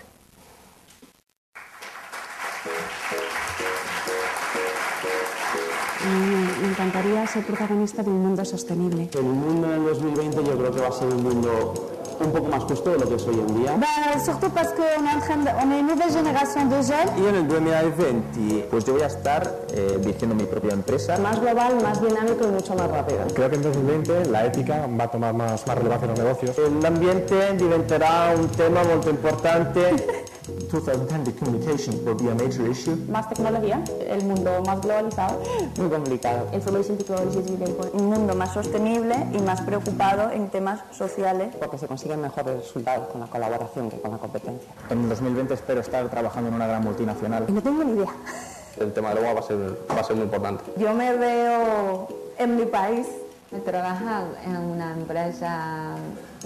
Me encantaría ser protagonista de un mundo sostenible. El mundo en el 2020 yo creo que va a ser un mundo un poco más justo de lo que es hoy en día. Sobre todo porque on est une nouvelle génération de jeunes. Y en el 2020, pues yo voy a estar dirigiendo mi propia empresa. Más global, más dinámico y mucho más rápido. Creo que en 2020 la ética va a tomar más relevancia en los negocios. El ambiente diventerá un tema muy importante. 2010, the communication will be a major issue. Más tecnología, el mundo más globalizado. Muy complicado. Information technology is really important. Un mundo más sostenible y más preocupado en temas sociales. Porque se consiguen mejores resultados con la colaboración que con la competencia. En 2020 espero estar trabajando en una gran multinacional. No tengo ni idea. El tema de agua va a ser muy importante. Yo me veo en mi país. Me trabaja en una empresa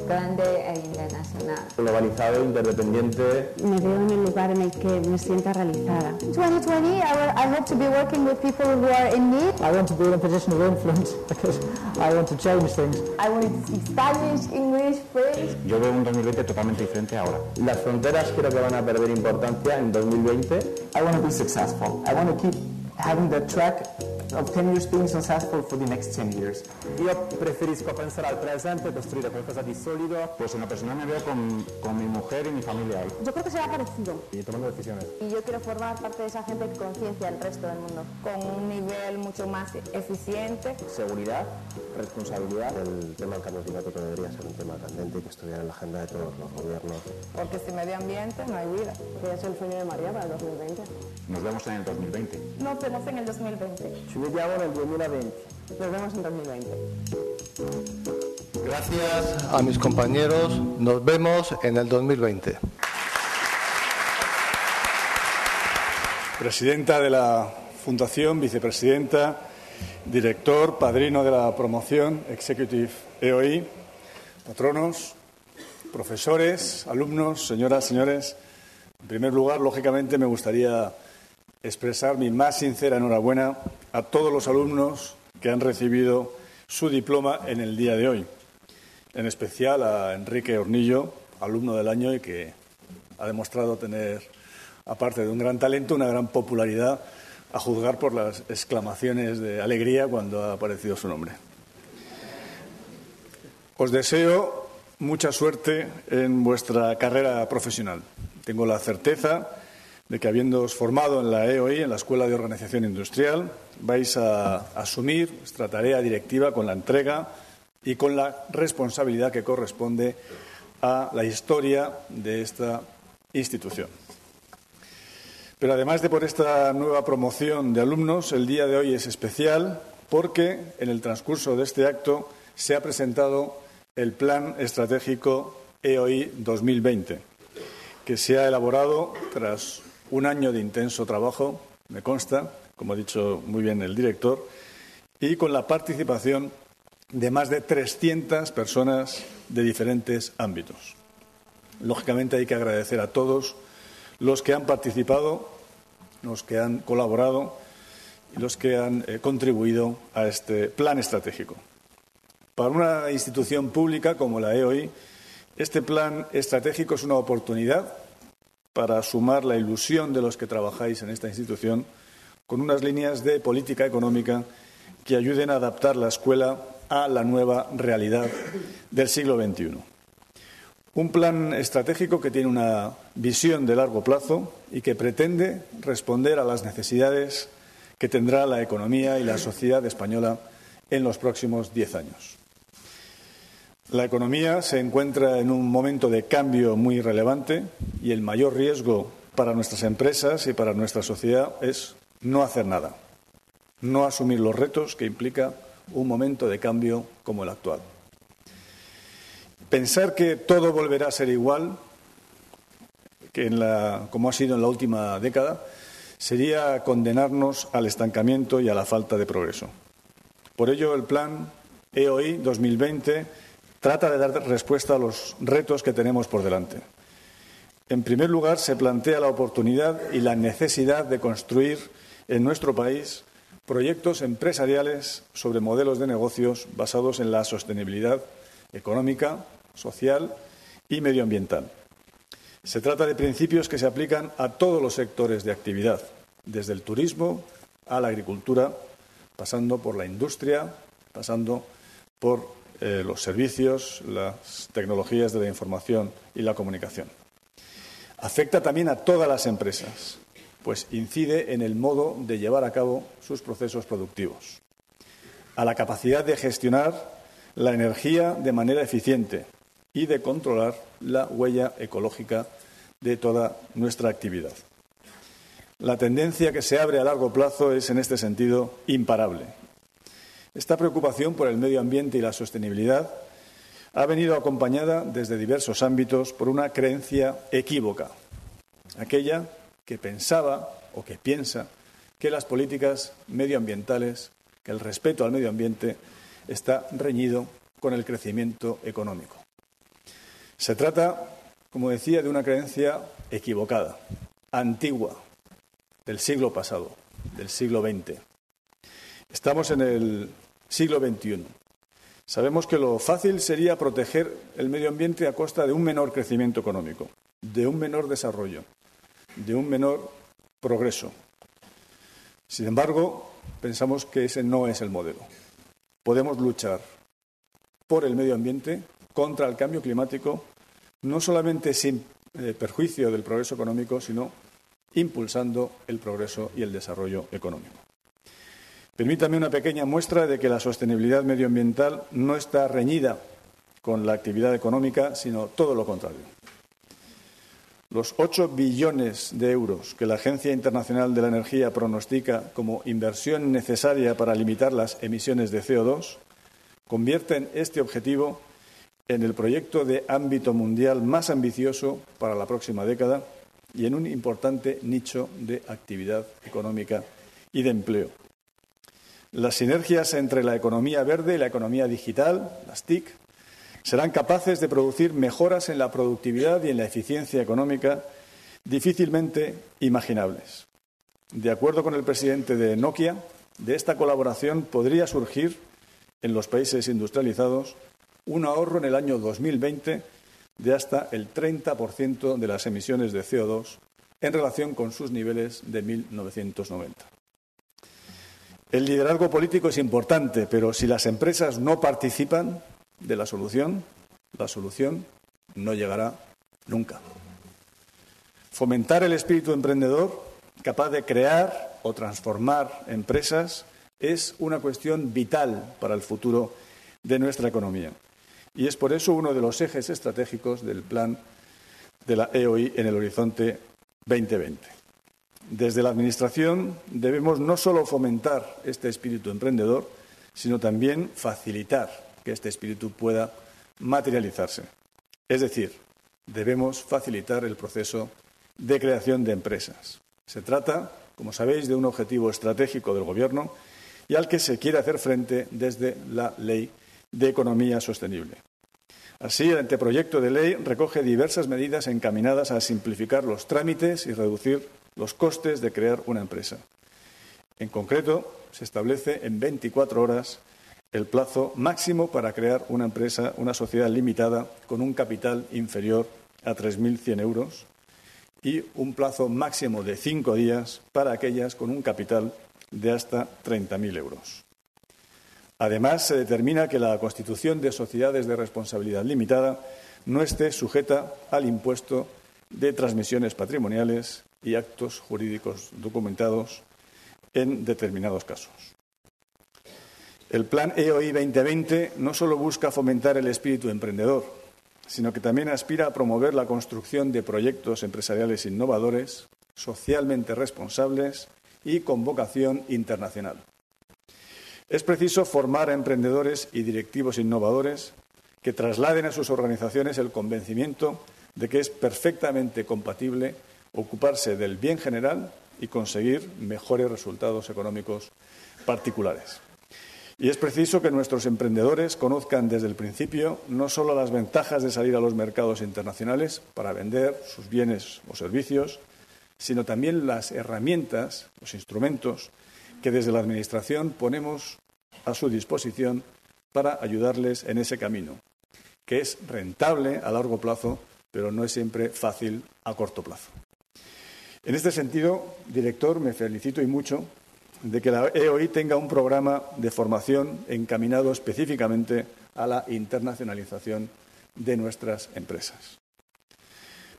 grande e internacional. Globalizado, interdependiente. Me veo en el lugar en el que me sienta realizada. 2020, I hope to be working with people who are in need. I want to be in a position of influence because I want to change things. I want to speak Spanish, English, French. Yo veo un 2020 totalmente diferente ahora. Las fronteras creo que van a perder importancia en 2020. I want to be successful. I want to keep having that track of 10 years being successful for the next 10 years. Io preferisco pensare al presente, costruire qualcosa di solido. Pues en lo personal me veo con mi mujer y mi familia ahí. Yo creo que será parecido. Y tomando decisiones. Y yo quiero formar parte de esa gente que conciencia al resto del mundo. Con un nivel mucho más eficiente. Seguridad, responsabilidad. El tema del cambio climático debería ser un tema candente y que estuviera en la agenda de todos los gobiernos. Porque sin medio ambiente no hay vida. Que es el sueño de María para el 2020. Nos vemos en el 2020. Nos vemos en el 2020. Yo me llamo en el 2020. Nos vemos en 2020. Gracias a mis compañeros. Nos vemos en el 2020. Presidenta de la Fundación, vicepresidenta, director, padrino de la promoción, Executive EOI, patronos, profesores, alumnos, señoras, señores. En primer lugar, lógicamente, me gustaría expresar mi más sincera enhorabuena a todos los alumnos que han recibido su diploma en el día de hoy. En especial a Enrique Hormigo, alumno del año y que ha demostrado tener, aparte de un gran talento, una gran popularidad, a juzgar por las exclamaciones de alegría cuando ha aparecido su nombre. Os deseo mucha suerte en vuestra carrera profesional. Tengo la certeza de que habiéndoos formado en la EOI, en la Escuela de Organización Industrial, vais a asumir vuestra tarea directiva con la entrega y con la responsabilidad que corresponde a la historia de esta institución. Pero además de por esta nueva promoción de alumnos, el día de hoy es especial porque en el transcurso de este acto se ha presentado el Plan Estratégico EOI 2020, que se ha elaborado tras un año de intenso trabajo, me consta, como ha dicho muy bien el director, y con la participación de más de 300 personas de diferentes ámbitos. Lógicamente hay que agradecer a todos los que han participado, los que han colaborado y los que han contribuido a este plan estratégico. Para una institución pública como la EOI, Este plan estratégico es una oportunidad para sumar la ilusión de los que trabajáis en esta institución con unas líneas de política económica que ayuden a adaptar la escuela a la nueva realidad del siglo XXI. Un plan estratégico que tiene una visión de largo plazo y que pretende responder a las necesidades que tendrá la economía y la sociedad española en los próximos 10 años. La economía se encuentra en un momento de cambio muy relevante y el mayor riesgo para nuestras empresas y para nuestra sociedad es no hacer nada, no asumir los retos que implica un momento de cambio como el actual. Pensar que todo volverá a ser igual que como ha sido en la última década sería condenarnos al estancamiento y a la falta de progreso. Por ello, el plan EOI 2020 trata de dar respuesta a los retos que tenemos por delante. En primer lugar, se plantea la oportunidad y la necesidad de construir en nuestro país proyectos empresariales sobre modelos de negocios basados en la sostenibilidad económica, social y medioambiental. Se trata de principios que se aplican a todos los sectores de actividad, desde el turismo a la agricultura, pasando por la industria, pasando por los servicios, las tecnologías de la información y la comunicación. Afecta también a todas las empresas, pues incide en el modo de llevar a cabo sus procesos productivos, a la capacidad de gestionar la energía de manera eficiente y de controlar la huella ecológica de toda nuestra actividad. La tendencia que se abre a largo plazo es, en este sentido, imparable. Esta preocupación por el medio ambiente y la sostenibilidad ha venido acompañada desde diversos ámbitos por una creencia equívoca, aquella que pensaba o que piensa que las políticas medioambientales, que el respeto al medio ambiente está reñido con el crecimiento económico. Se trata, como decía, de una creencia equivocada, antigua, del siglo pasado, del siglo XX. Estamos en el siglo XXI. Sabemos que lo fácil sería proteger el medio ambiente a costa de un menor crecimiento económico, de un menor desarrollo, de un menor progreso. Sin embargo, pensamos que ese no es el modelo. Podemos luchar por el medio ambiente, contra el cambio climático, no solamente sin perjuicio del progreso económico, sino impulsando el progreso y el desarrollo económico. Permítame una pequeña muestra de que la sostenibilidad medioambiental no está reñida con la actividad económica, sino todo lo contrario. Los 8 billones de euros que la Agencia Internacional de la Energía pronostica como inversión necesaria para limitar las emisiones de CO2 convierten este objetivo en el proyecto de ámbito mundial más ambicioso para la próxima década y en un importante nicho de actividad económica y de empleo. Las sinergias entre la economía verde y la economía digital, las TIC, serán capaces de producir mejoras en la productividad y en la eficiencia económica difícilmente imaginables. De acuerdo con el presidente de Nokia, de esta colaboración podría surgir en los países industrializados un ahorro en el año 2020 de hasta el 30% de las emisiones de CO2 en relación con sus niveles de 1990. El liderazgo político es importante, pero si las empresas no participan de la solución no llegará nunca. Fomentar el espíritu emprendedor, capaz de crear o transformar empresas, es una cuestión vital para el futuro de nuestra economía. Y es por eso uno de los ejes estratégicos del plan de la EOI en el horizonte 2020. Desde la Administración debemos no solo fomentar este espíritu emprendedor, sino también facilitar que este espíritu pueda materializarse. Es decir, debemos facilitar el proceso de creación de empresas. Se trata, como sabéis, de un objetivo estratégico del Gobierno y al que se quiere hacer frente desde la Ley de Economía Sostenible. Así, el anteproyecto de ley recoge diversas medidas encaminadas a simplificar los trámites y reducir los costes de crear una empresa. En concreto, se establece en 24 horas el plazo máximo para crear una empresa, una sociedad limitada con un capital inferior a 3.100 euros y un plazo máximo de 5 días para aquellas con un capital de hasta 30.000 euros. Además, se determina que la constitución de sociedades de responsabilidad limitada no esté sujeta al impuesto de transmisiones patrimoniales y actos jurídicos documentados en determinados casos. El Plan EOI 2020 no solo busca fomentar el espíritu emprendedor, sino que también aspira a promover la construcción de proyectos empresariales innovadores, socialmente responsables y con vocación internacional. Es preciso formar a emprendedores y directivos innovadores que trasladen a sus organizaciones el convencimiento de que es perfectamente compatible ocuparse del bien general y conseguir mejores resultados económicos particulares. Y es preciso que nuestros emprendedores conozcan desde el principio no solo las ventajas de salir a los mercados internacionales para vender sus bienes o servicios, sino también las herramientas, los instrumentos que desde la Administración ponemos a su disposición para ayudarles en ese camino, que es rentable a largo plazo, pero no es siempre fácil a corto plazo. En este sentido, director, me felicito y mucho de que la EOI tenga un programa de formación encaminado específicamente a la internacionalización de nuestras empresas.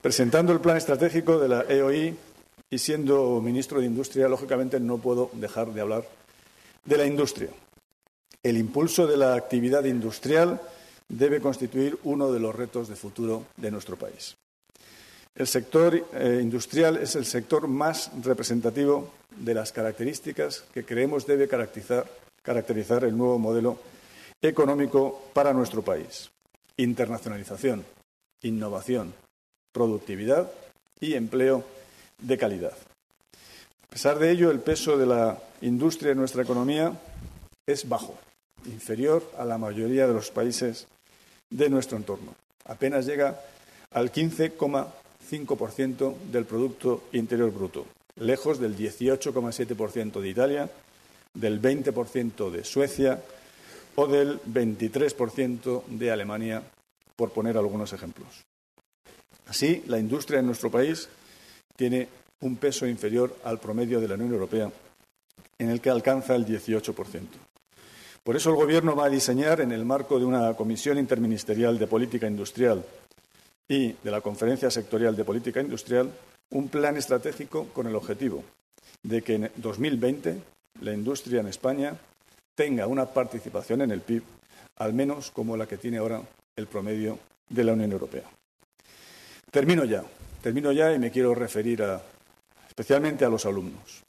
Presentando el plan estratégico de la EOI y siendo ministro de Industria, lógicamente no puedo dejar de hablar de la industria. El impulso de la actividad industrial debe constituir uno de los retos de futuro de nuestro país. El sector industrial es el sector más representativo de las características que creemos debe caracterizar el nuevo modelo económico para nuestro país. Internacionalización, innovación, productividad y empleo de calidad. A pesar de ello, el peso de la industria en nuestra economía es bajo, inferior a la mayoría de los países de nuestro entorno. Apenas llega al 15,5% del Producto Interior Bruto, lejos del 18,7% de Italia, del 20% de Suecia o del 23% de Alemania, por poner algunos ejemplos. Así, la industria en nuestro país tiene un peso inferior al promedio de la Unión Europea, en el que alcanza el 18%. Por eso el Gobierno va a diseñar, en el marco de una Comisión Interministerial de Política Industrial y de la Conferencia Sectorial de Política Industrial, un plan estratégico con el objetivo de que en 2020 la industria en España tenga una participación en el PIB, al menos como la que tiene ahora el promedio de la Unión Europea. Termino ya y me quiero referir especialmente a los alumnos.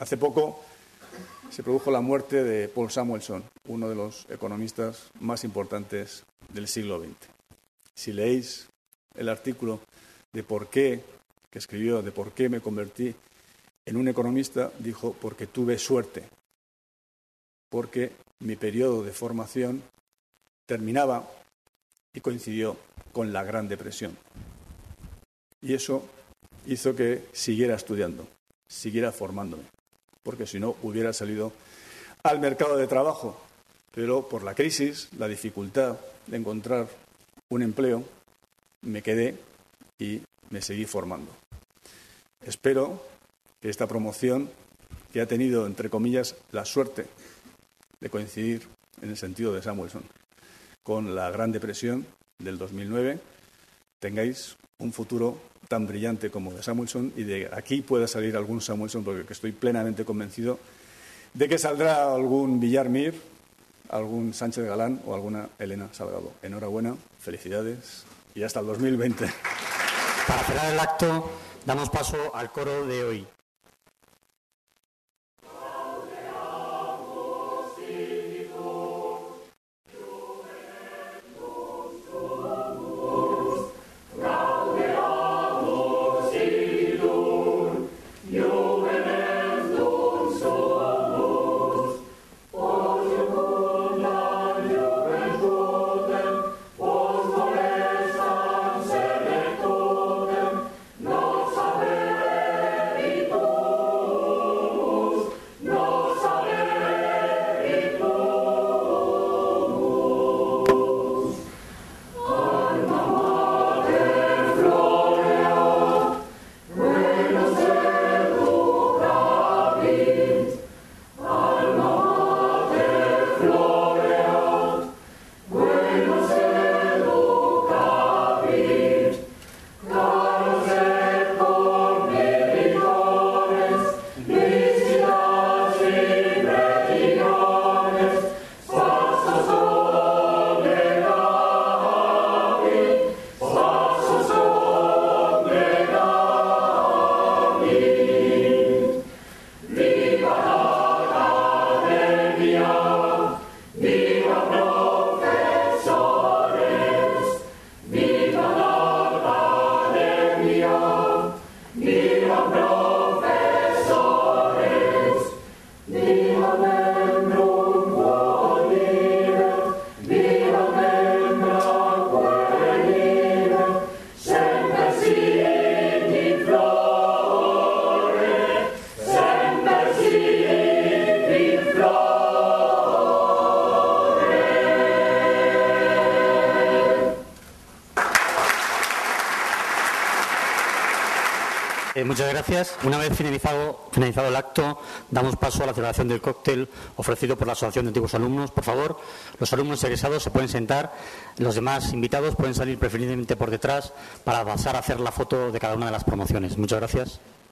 Hace poco se produjo la muerte de Paul Samuelson, uno de los economistas más importantes del siglo XX. Si leéis el artículo que escribió de por qué me convertí en un economista, dijo: porque tuve suerte, porque mi periodo de formación terminaba y coincidió con la Gran Depresión. Y eso hizo que siguiera estudiando, siguiera formándome, porque si no hubiera salido al mercado de trabajo. Pero por la crisis, la dificultad de encontrar un empleo, me quedé y me seguí formando. Espero que esta promoción, que ha tenido, entre comillas, la suerte de coincidir, en el sentido de Samuelson, con la Gran Depresión del 2009, tengáis un futuro tan brillante como de Samuelson y de aquí pueda salir algún Samuelson, porque estoy plenamente convencido de que saldrá algún Villar Mir, algún Sánchez Galán o alguna Elena Salgado. Enhorabuena, felicidades y hasta el 2020. Para cerrar el acto, damos paso al coro de hoy. Muchas gracias. Una vez finalizado el acto, damos paso a la celebración del cóctel ofrecido por la Asociación de Antiguos Alumnos. Por favor, los alumnos egresados se pueden sentar, los demás invitados pueden salir preferentemente por detrás para pasar a hacer la foto de cada una de las promociones. Muchas gracias.